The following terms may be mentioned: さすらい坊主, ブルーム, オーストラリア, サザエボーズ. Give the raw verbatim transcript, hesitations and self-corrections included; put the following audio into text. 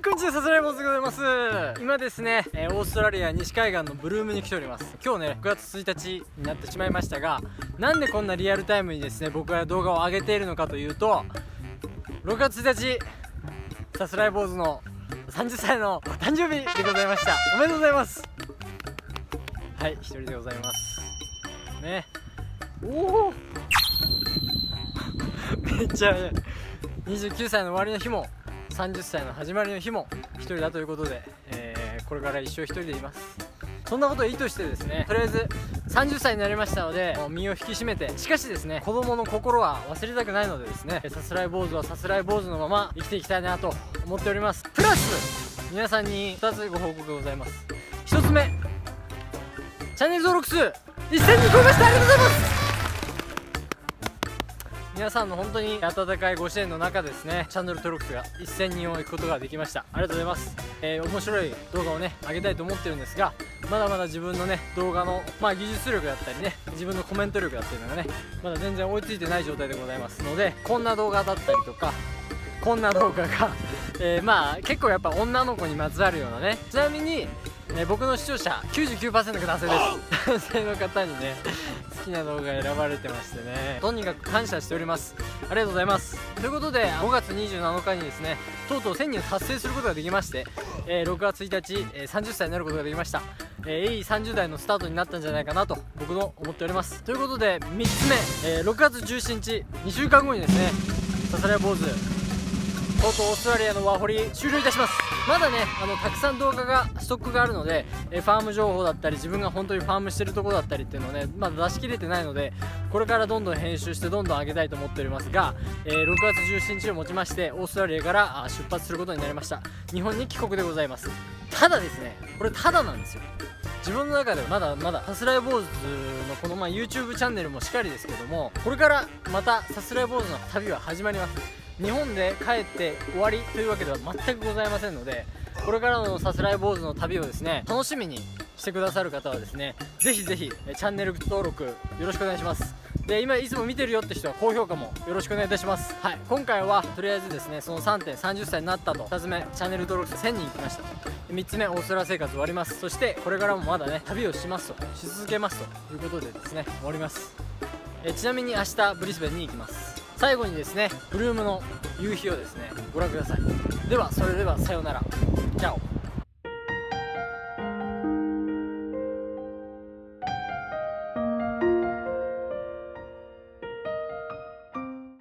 はい、こんにちは、サザエボーズでございます。今ですね、えー、オーストラリア西海岸のブルームに来ております。今日ね、ろくがつついたちになってしまいましたが、なんでこんなリアルタイムにですね、僕が動画を上げているのかというと、ろくがつついたち、サザエボーズのさんじゅっさいの誕生日でございました。おめでとうございます。はい、一人でございます。ね。おおめっちゃね、にじゅうきゅうさいの終わりの日も、さんじゅっさいの始まりの日も一人だということで、えー、これから一生一人でいます。そんなことを意図してですね、とりあえずさんじゅっさいになりましたので身を引き締めて、しかしですね、子供の心は忘れたくないのでですね、さすらい坊主はさすらい坊主のまま生きていきたいなと思っております。プラス皆さんにふたつご報告がございます。ひとつめ、チャンネル登録数せんにん超えました。ありがとうございます。皆さんの本当に温かいご支援の中ですね、チャンネル登録数がせんにんを行くことができました。ありがとうございます。えー、面白い動画をね上げたいと思ってるんですが、まだまだ自分のね動画の、まあ、技術力だったりね、自分のコメント力だったりがね、まだ全然追いついてない状態でございますので、こんな動画だったりとか、こんな動画がえー、まあ結構やっぱ女の子にまつわるようなね、ちなみに、えー、僕の視聴者 きゅうじゅうきゅうパーセント が男性です。男性の方にね好きな動画が選ばれてましてね、とにかく感謝しております。ありがとうございます。ということでごがつにじゅうななにちにですね、とうとうせんにんを達成することができまして、えー、ろくがつついたち、えー、さんじゅっさいになることができました。えー、いいさんじゅうだいのスタートになったんじゃないかなと僕の思っております。ということでみっつめ、えー、ろくがつじゅうしちにち、にしゅうかんごにですね、さすらい坊主とうとうオーストラリアのワーホリ終了いたします。まだね、あのたくさん動画がストックがあるので、えファーム情報だったり、自分が本当にファームしてるとこだったりっていうのをね、まだ出し切れてないので、これからどんどん編集してどんどん上げたいと思っておりますが、えー、ろくがつじゅうしちにちをもちましてオーストラリアから出発することになりました。日本に帰国でございます。ただですね、これただなんですよ。自分の中ではまだまださすらい坊主のこのまあ ユーチューブ チャンネルもしっかりですけども、これからまたさすらい坊主の旅は始まります。日本で帰って終わりというわけでは全くございませんので、これからのさすらい坊主の旅をですね楽しみにしてくださる方はですね、ぜひぜひチャンネル登録よろしくお願いします。で、今いつも見てるよって人は高評価もよろしくお願いいたします。はい、今回はとりあえずですね、そのさんてん、さんじゅっさいになったと。ふたつめ、チャンネル登録者せんにんいきました。みっつめ、オーストラリア生活終わります。そしてこれからもまだね旅をしますと、し続けますということでですね、終わります。えちなみに明日ブリスベンに行きます。最後にですね、ブルームの夕日をですねご覧ください。ではそれではさようなら、チャオ。